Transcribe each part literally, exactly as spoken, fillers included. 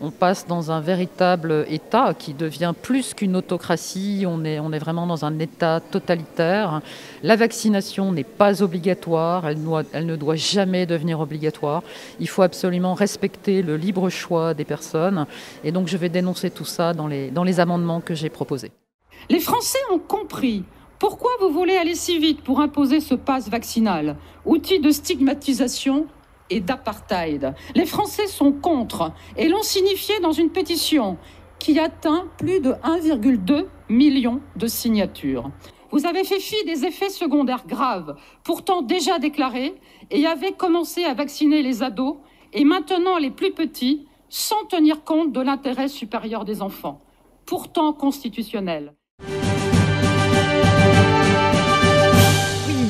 On passe dans un véritable État qui devient plus qu'une autocratie, on est, on est vraiment dans un État totalitaire. La vaccination n'est pas obligatoire, elle, doit, elle ne doit jamais devenir obligatoire. Il faut absolument respecter le libre choix des personnes. Et donc je vais dénoncer tout ça dans les, dans les amendements que j'ai proposés. Les Français ont compris. Pourquoi vous voulez aller si vite pour imposer ce pass vaccinal, outil de stigmatisation et d'apartheid. Les Français sont contre et l'ont signifié dans une pétition qui atteint plus de un virgule deux million de signatures. Vous avez fait fi des effets secondaires graves, pourtant déjà déclarés, et avez commencé à vacciner les ados et maintenant les plus petits, sans tenir compte de l'intérêt supérieur des enfants, pourtant constitutionnel.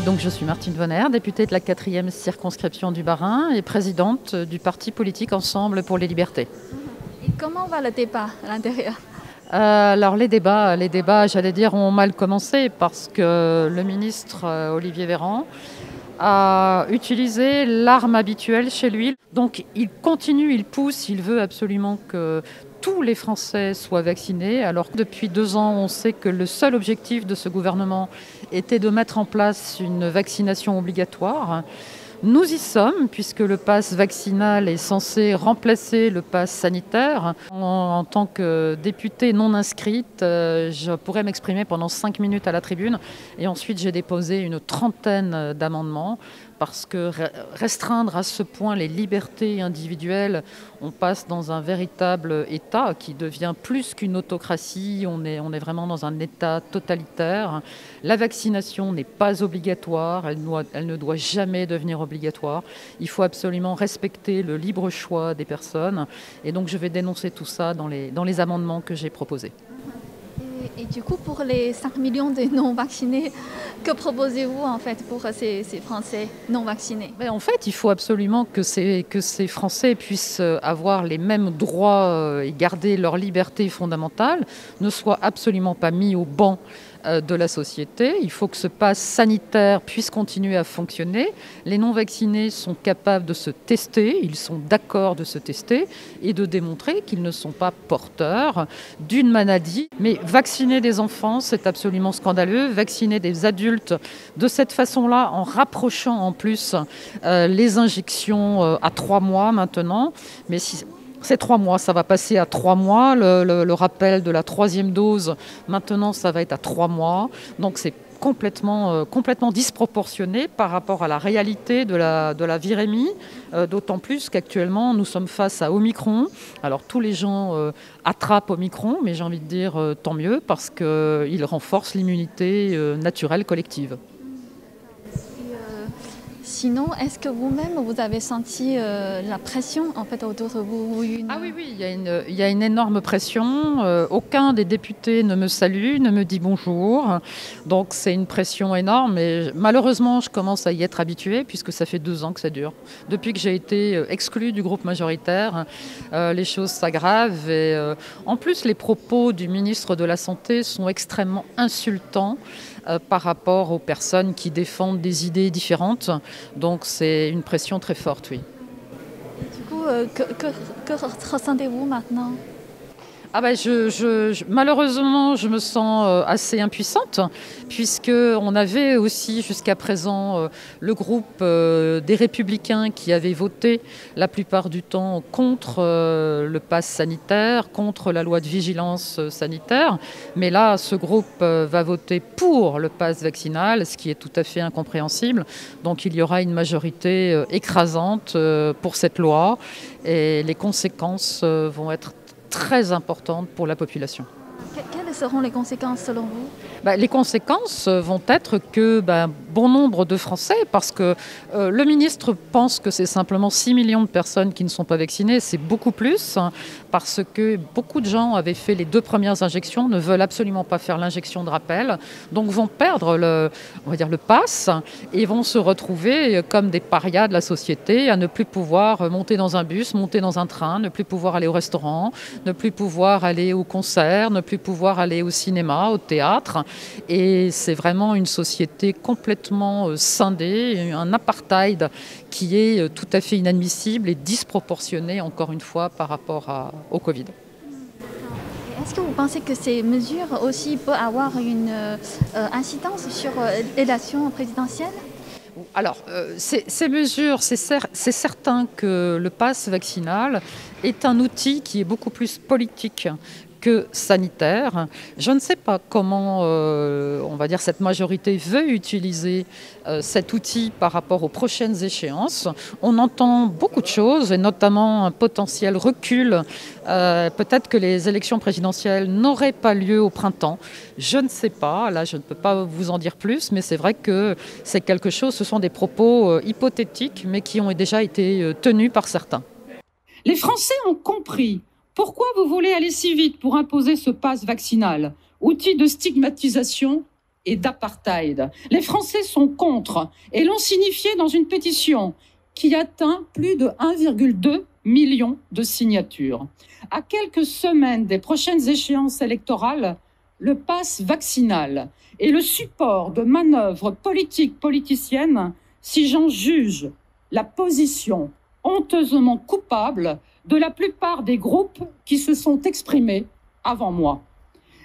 Donc je suis Martine Wonner, députée de la quatrième circonscription du Bas-Rhin et présidente du parti politique Ensemble pour les libertés. Et comment va le débat à l'intérieur ? Euh, alors les débats, les débats, j'allais dire, ont mal commencé parce que le ministre Olivier Véran a utilisé l'arme habituelle chez lui. Donc il continue, il pousse, il veut absolument que tous les Français soient vaccinés, alors que depuis deux ans, on sait que le seul objectif de ce gouvernement était de mettre en place une vaccination obligatoire. Nous y sommes, puisque le pass vaccinal est censé remplacer le pass sanitaire. En, en tant que députée non inscrite, je pourrais m'exprimer pendant cinq minutes à la tribune. Et ensuite, j'ai déposé une trentaine d'amendements, parce que restreindre à ce point les libertés individuelles, on passe dans un véritable État qui devient plus qu'une autocratie, on est, on est vraiment dans un État totalitaire. La vaccination n'est pas obligatoire, elle, doit, elle ne doit jamais devenir obligatoire. Il faut absolument respecter le libre choix des personnes. Et donc je vais dénoncer tout ça dans les, dans les amendements que j'ai proposés. Et du coup, pour les cinq millions de non-vaccinés, que proposez-vous en fait pour ces, ces Français non-vaccinés? En fait, il faut absolument que ces, que ces Français puissent avoir les mêmes droits et garder leurs libertés fondamentales, ne soient absolument pas mis au banc de la société. Il faut que ce pass sanitaire puisse continuer à fonctionner. Les non-vaccinés sont capables de se tester, ils sont d'accord de se tester et de démontrer qu'ils ne sont pas porteurs d'une maladie. Mais vacciner des enfants, c'est absolument scandaleux. Vacciner des adultes de cette façon-là, en rapprochant en plus euh, les injections euh, à trois mois maintenant, mais si... C'est trois mois, ça va passer à trois mois. Le, le, le rappel de la troisième dose, maintenant, ça va être à trois mois. Donc c'est complètement, euh, complètement disproportionné par rapport à la réalité de la, de la virémie. Euh, d'autant plus qu'actuellement, nous sommes face à Omicron. Alors tous les gens euh, attrapent Omicron, mais j'ai envie de dire euh, tant mieux parce qu'il euh, renforce l'immunité euh, naturelle collective. Sinon, est-ce que vous-même, vous avez senti euh, la pression en fait, autour de vous une... Ah oui, oui, il y a une, il y a une énorme pression. Euh, aucun des députés ne me salue, ne me dit bonjour. Donc c'est une pression énorme. Et malheureusement, je commence à y être habituée puisque ça fait deux ans que ça dure. Depuis que j'ai été exclue du groupe majoritaire, euh, les choses s'aggravent. Et euh, en plus, les propos du ministre de la Santé sont extrêmement insultants euh, par rapport aux personnes qui défendent des idées différentes. Donc c'est une pression très forte, oui. Et du coup, euh, que, que, que ressentez-vous maintenant ? Ah bah je, je, je, malheureusement, je me sens assez impuissante, puisqu'on avait aussi jusqu'à présent le groupe des Républicains qui avait voté la plupart du temps contre le pass sanitaire, contre la loi de vigilance sanitaire. Mais là, ce groupe va voter pour le pass vaccinal, ce qui est tout à fait incompréhensible. Donc il y aura une majorité écrasante pour cette loi et les conséquences vont être très importante pour la population. Quelles seront les conséquences selon vous ? Bah, les conséquences vont être que bah, bon nombre de Français, parce que euh, le ministre pense que c'est simplement six millions de personnes qui ne sont pas vaccinées, c'est beaucoup plus, hein, parce que beaucoup de gens avaient fait les deux premières injections, ne veulent absolument pas faire l'injection de rappel, donc vont perdre le, on va dire, le pass et vont se retrouver comme des parias de la société, à ne plus pouvoir monter dans un bus, monter dans un train, ne plus pouvoir aller au restaurant, ne plus pouvoir aller au concert, ne plus pouvoir aller aller au cinéma, au théâtre. Et c'est vraiment une société complètement scindée, un apartheid qui est tout à fait inadmissible et disproportionné, encore une fois, par rapport à, au Covid. Est-ce que vous pensez que ces mesures aussi peuvent avoir une euh, incidence sur euh, l'élection présidentielle ? Alors, euh, ces, ces mesures, c'est cer- c'est certain que le pass vaccinal est un outil qui est beaucoup plus politique que sanitaire. Je ne sais pas comment, euh, on va dire, cette majorité veut utiliser euh, cet outil par rapport aux prochaines échéances. On entend beaucoup de choses, et notamment un potentiel recul. Euh, peut-être que les élections présidentielles n'auraient pas lieu au printemps. Je ne sais pas, là je ne peux pas vous en dire plus, mais c'est vrai que c'est quelque chose, ce sont des propos euh, hypothétiques, mais qui ont déjà été euh, tenus par certains. Les Français ont compris. Pourquoi vous voulez aller si vite pour imposer ce pass vaccinal, outil de stigmatisation et d'apartheid? Les Français sont contre et l'ont signifié dans une pétition qui atteint plus de un virgule deux million de signatures. À quelques semaines des prochaines échéances électorales, le pass vaccinal est le support de manœuvres politiques politiciennes, si j'en juge la position honteusement coupable de la plupart des groupes qui se sont exprimés avant moi.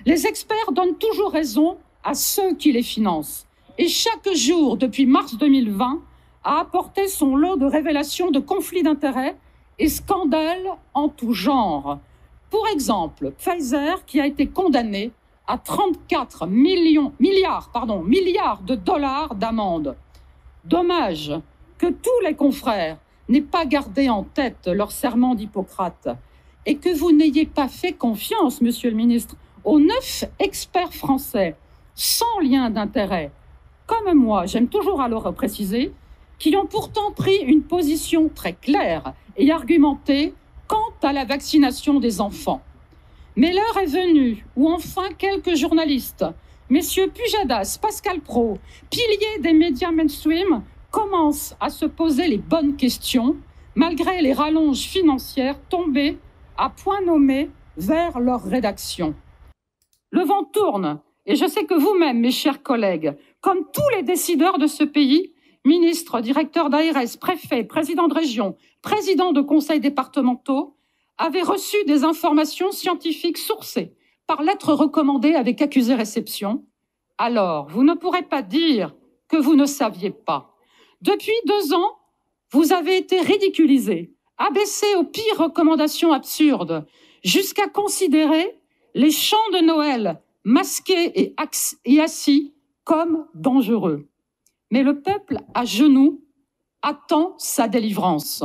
Les experts donnent toujours raison à ceux qui les financent. Et chaque jour, depuis mars deux mille vingt, a apporté son lot de révélations de conflits d'intérêts et scandales en tout genre. Pour exemple, Pfizer, qui a été condamné à trente-quatre millions, milliards, pardon, milliards de dollars d'amende. Dommage que tous les confrères n'aient pas gardé en tête leur serment d'Hippocrate et que vous n'ayez pas fait confiance, monsieur le ministre, aux neuf experts français sans lien d'intérêt, comme moi, j'aime toujours à leur préciser, qui ont pourtant pris une position très claire et argumentée quant à la vaccination des enfants. Mais l'heure est venue où enfin quelques journalistes, messieurs Pujadas, Pascal Praud, piliers des médias mainstream, commencent à se poser les bonnes questions, malgré les rallonges financières tombées à point nommé vers leur rédaction. Le vent tourne, et je sais que vous-même, mes chers collègues, comme tous les décideurs de ce pays, ministres, directeurs d'A R S, préfets, présidents de région, présidents de conseils départementaux, avez reçu des informations scientifiques sourcées par lettres recommandées avec accusé réception. Alors, vous ne pourrez pas dire que vous ne saviez pas. Depuis deux ans, vous avez été ridiculisés, abaissés aux pires recommandations absurdes, jusqu'à considérer les chants de Noël masqués et, ax- et assis comme dangereux. Mais le peuple à genoux attend sa délivrance.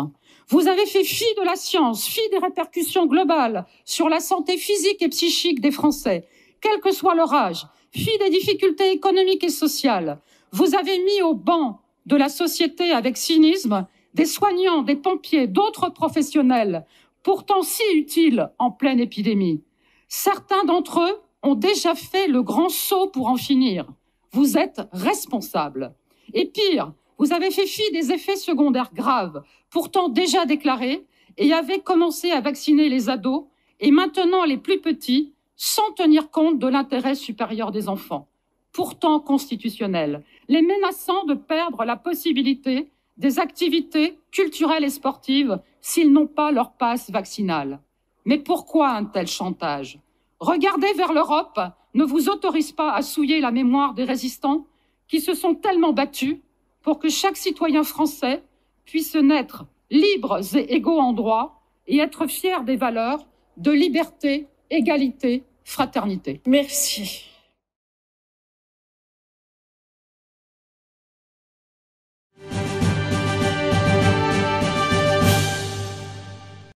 Vous avez fait fi de la science, fi des répercussions globales sur la santé physique et psychique des Français, quel que soit leur âge, fi des difficultés économiques et sociales. Vous avez mis au banc de la société avec cynisme, des soignants, des pompiers, d'autres professionnels, pourtant si utiles en pleine épidémie. Certains d'entre eux ont déjà fait le grand saut pour en finir. Vous êtes responsables. Et pire, vous avez fait fi des effets secondaires graves, pourtant déjà déclarés, et avez commencé à vacciner les ados et maintenant les plus petits, sans tenir compte de l'intérêt supérieur des enfants, pourtant constitutionnels, les menaçant de perdre la possibilité des activités culturelles et sportives s'ils n'ont pas leur passe vaccinale. Mais pourquoi un tel chantage? Regarder vers l'Europe ne vous autorise pas à souiller la mémoire des résistants qui se sont tellement battus pour que chaque citoyen français puisse naître libres et égaux en droit et être fier des valeurs de liberté, égalité, fraternité. Merci.